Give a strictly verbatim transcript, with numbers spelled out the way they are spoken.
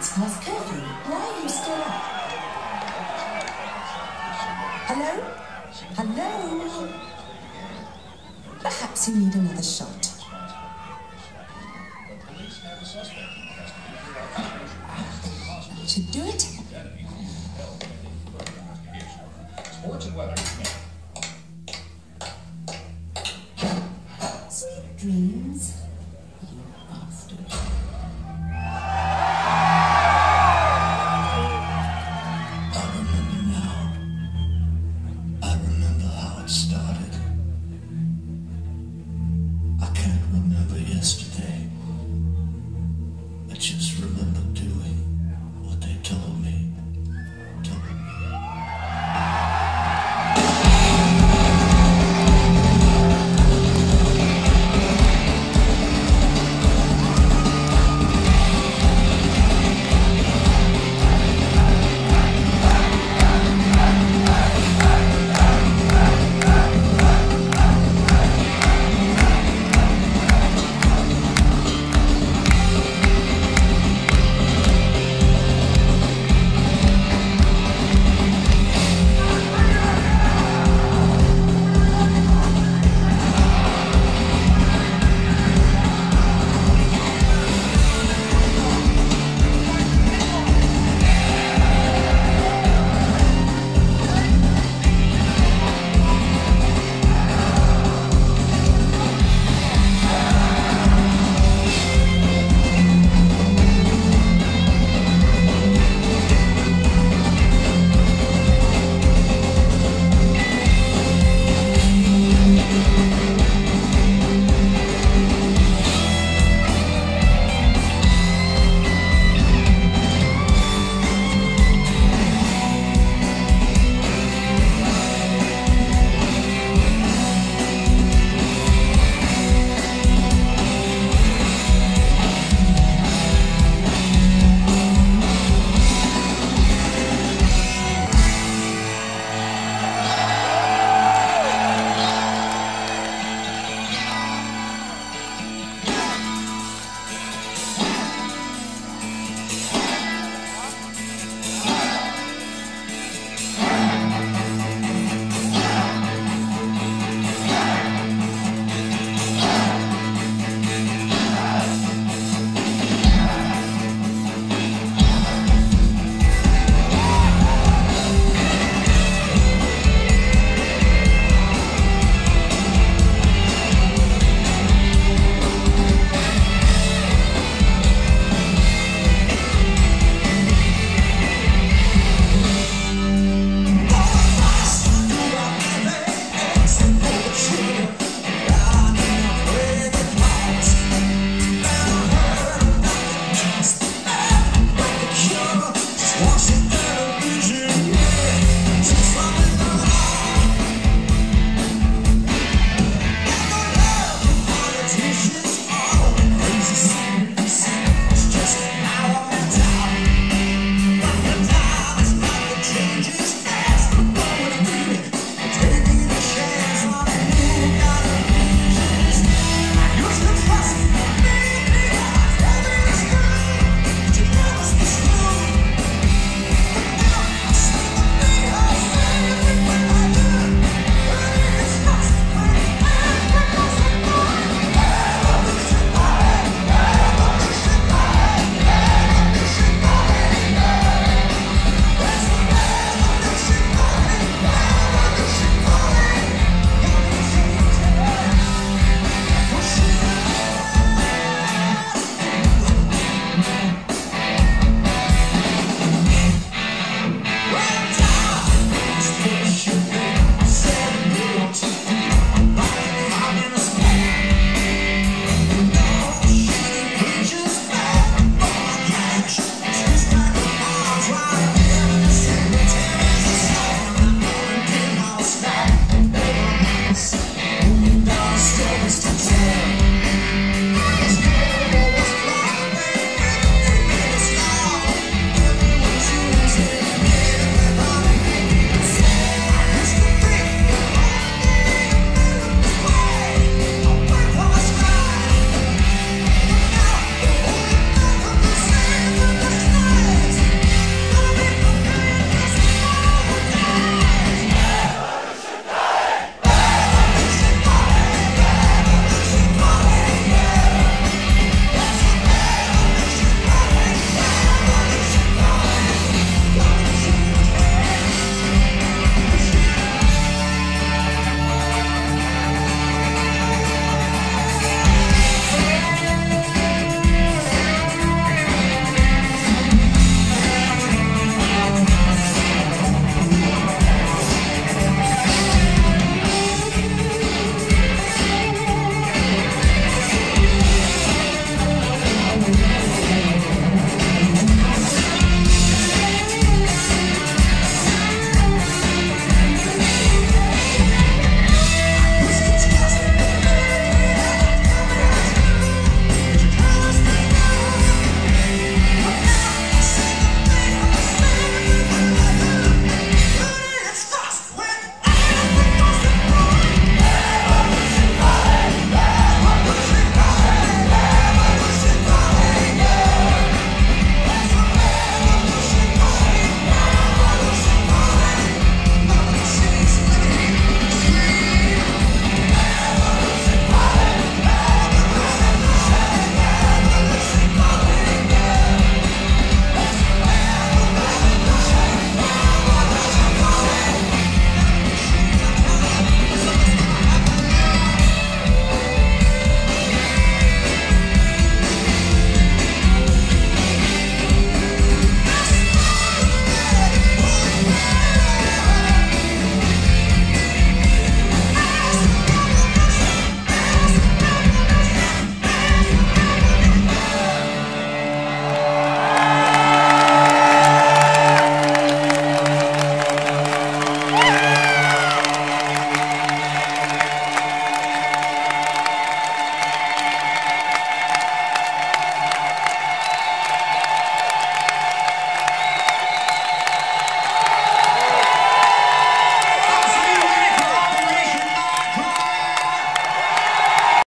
It's past curfew. Why are you still up? Hello? Hello? Perhaps you need another shot. That should do it. Sports and weather. Sweet dreams. Just